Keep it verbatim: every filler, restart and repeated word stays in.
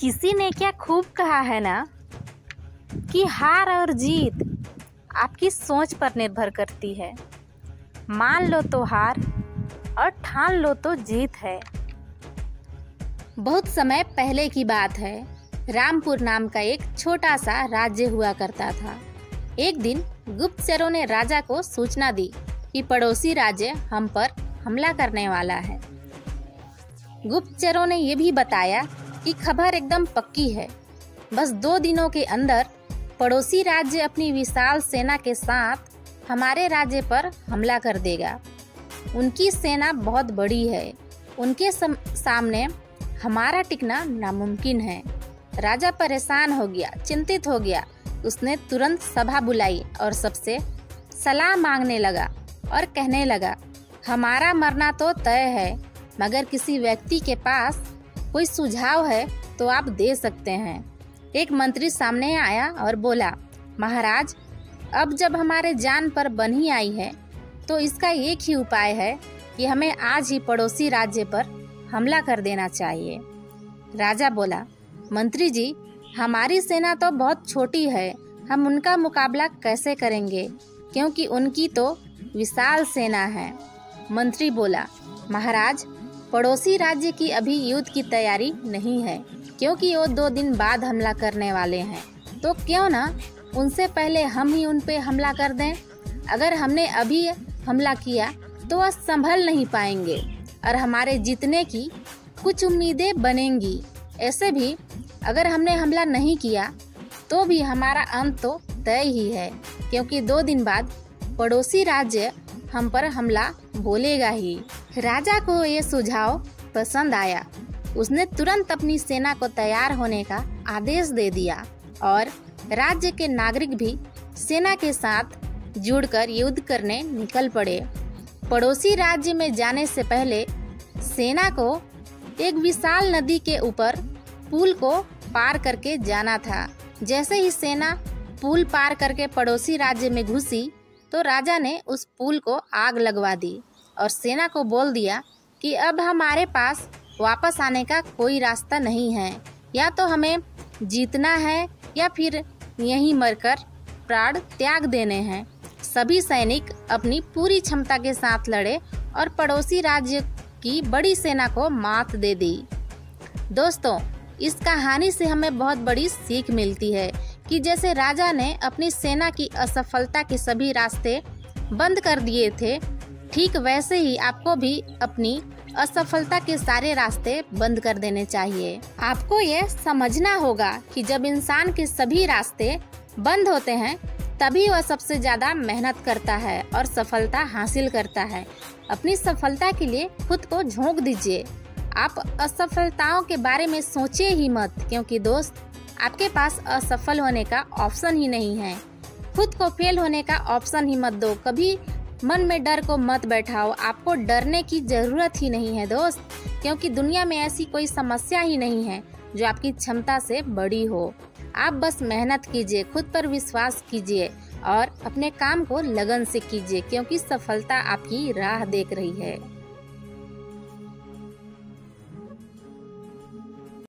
किसी ने क्या खूब कहा है ना कि हार और जीत आपकी सोच पर निर्भर करती है। मान लो तो हार और ठान लो तो जीत है। बहुत समय पहले की बात है, रामपुर नाम का एक छोटा सा राज्य हुआ करता था। एक दिन गुप्तचरों ने राजा को सूचना दी कि पड़ोसी राज्य हम पर हमला करने वाला है। गुप्तचरों ने यह भी बताया कि खबर एकदम पक्की है, बस दो दिनों के अंदर पड़ोसी राज्य अपनी विशाल सेना के साथ हमारे राज्य पर हमला कर देगा। उनकी सेना बहुत बड़ी है, उनके सामने हमारा टिकना नामुमकिन है। राजा परेशान हो गया, चिंतित हो गया। उसने तुरंत सभा बुलाई और सबसे सलाह मांगने लगा और कहने लगा, हमारा मरना तो तय है, मगर किसी व्यक्ति के पास कोई सुझाव है तो आप दे सकते हैं। एक मंत्री सामने आया और बोला, महाराज, अब जब हमारे जान पर बनी आई है तो इसका एक ही उपाय है कि हमें आज ही पड़ोसी राज्य पर हमला कर देना चाहिए। राजा बोला, मंत्री जी, हमारी सेना तो बहुत छोटी है, हम उनका मुकाबला कैसे करेंगे, क्योंकि उनकी तो विशाल सेना है। मंत्री बोला, महाराज, पड़ोसी राज्य की अभी युद्ध की तैयारी नहीं है, क्योंकि वो दो दिन बाद हमला करने वाले हैं, तो क्यों ना उनसे पहले हम ही उन पे हमला कर दें। अगर हमने अभी हमला किया तो वह संभल नहीं पाएंगे और हमारे जीतने की कुछ उम्मीदें बनेंगी। ऐसे भी अगर हमने हमला नहीं किया तो भी हमारा अंत तो तय ही है, क्योंकि दो दिन बाद पड़ोसी राज्य हम पर हमला बोलेगा ही। राजा को ये सुझाव पसंद आया। उसने तुरंत अपनी सेना को तैयार होने का आदेश दे दिया और राज्य के नागरिक भी सेना के साथ जुड़कर युद्ध करने निकल पड़े। पड़ोसी राज्य में जाने से पहले सेना को एक विशाल नदी के ऊपर पुल को पार करके जाना था। जैसे ही सेना पुल पार करके पड़ोसी राज्य में घुसी तो राजा ने उस पुल को आग लगवा दी और सेना को बोल दिया कि अब हमारे पास वापस आने का कोई रास्ता नहीं है, या तो हमें जीतना है या फिर यहीं मरकर प्राण त्याग देने हैं। सभी सैनिक अपनी पूरी क्षमता के साथ लड़े और पड़ोसी राज्य की बड़ी सेना को मात दे दी। दोस्तों, इस कहानी से हमें बहुत बड़ी सीख मिलती है कि जैसे राजा ने अपनी सेना की असफलता के सभी रास्ते बंद कर दिए थे, ठीक वैसे ही आपको भी अपनी असफलता के सारे रास्ते बंद कर देने चाहिए। आपको यह समझना होगा कि जब इंसान के सभी रास्ते बंद होते हैं तभी वह सबसे ज़्यादा मेहनत करता है और सफलता हासिल करता है। अपनी सफलता के लिए खुद को झोंक दीजिए। आप असफलताओं के बारे में सोचिए ही मत, क्योंकि दोस्त, आपके पास असफल होने का ऑप्शन ही नहीं है। खुद को फेल होने का ऑप्शन ही मत दो। कभी मन में डर को मत बैठाओ। आपको डरने की जरूरत ही नहीं है दोस्त, क्योंकि दुनिया में ऐसी कोई समस्या ही नहीं है जो आपकी क्षमता से बड़ी हो। आप बस मेहनत कीजिए, खुद पर विश्वास कीजिए और अपने काम को लगन से कीजिए, क्योंकि सफलता आपकी राह देख रही है।